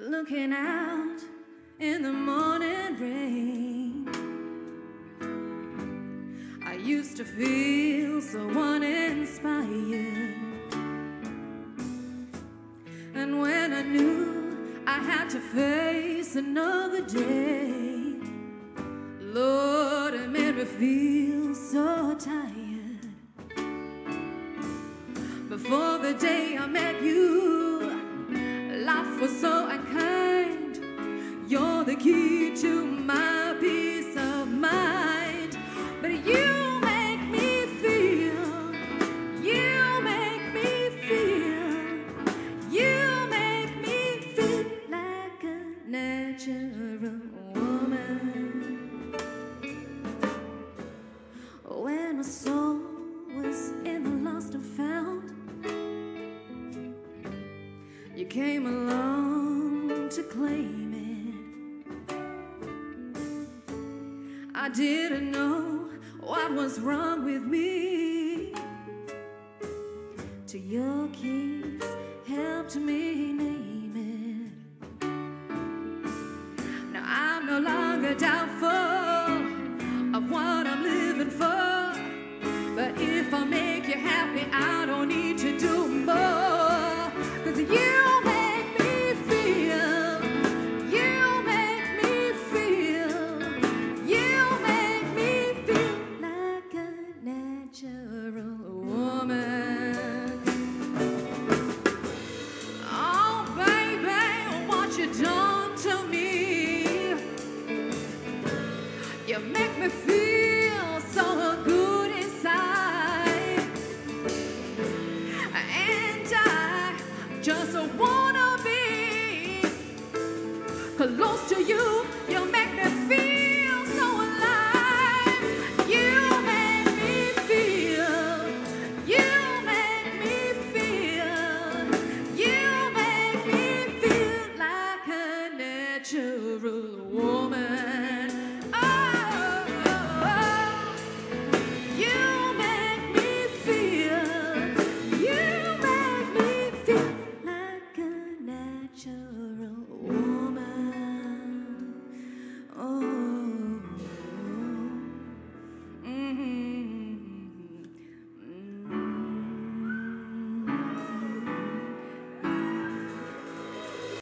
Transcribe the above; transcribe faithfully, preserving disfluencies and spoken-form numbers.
looking out in the morning rain. I used to feel so uninspired, and when I knew I had to face another day, Lord, it made me feel so tired. Before the day I met you, life was so unkind. You're the key to my peace of mind. But you make me feel, you make me feel, you make me feel like a natural woman. When my soul was in the lost and found, you came along to claim it. I didn't know what was wrong with me, till your keys helped me name it. Now I'm no longer doubtful of what I'm living for, but if I make you happy, I don't need to do more. 'Cause you just wanna be close to you. You're